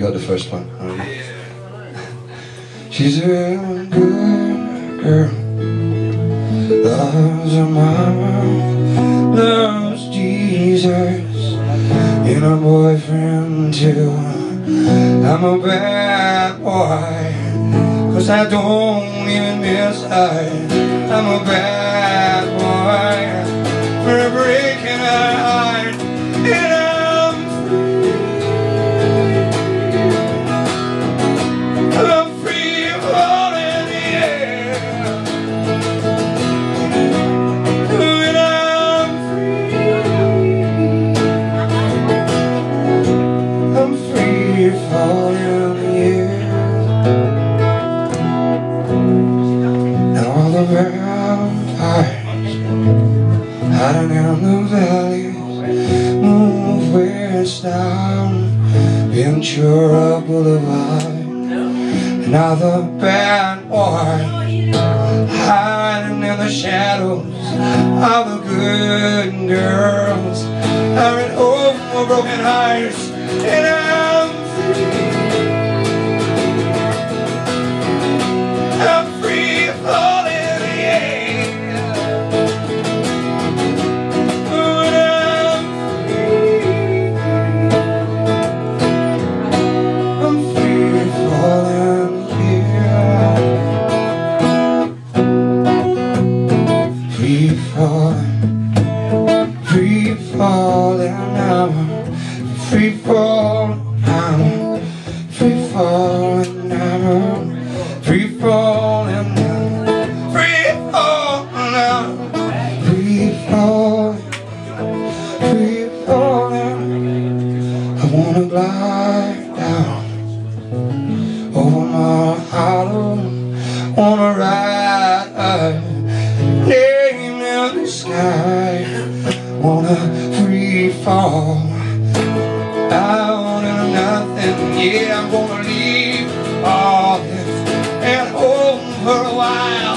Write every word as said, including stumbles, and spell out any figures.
You got the first one. All right. Yeah. She's a good girl. Loves her mama. Loves Jesus. And her boyfriend too. I'm a bad boy, cause I don't even miss I. I'm a bad boy for breaking her heart. And I'm free. I'm free falling in the air. And I'm free. I'm free falling in the air. And all the vampires hiding in the valley, move west down Ventura Boulevard. Another bad boy hiding in the shadows of the good girls. I ran over my broken hearts, and I'm free. I'm free falling in the air. Free fall, I'm free fall, and I'm free fall, and I'm free fall, and I'm free fall, free fall, and I wanna glide down over my hollow, wanna ride up, name in the sky, wanna free fall. I want to know nothing, yeah, I'm gonna leave all this and home for a while.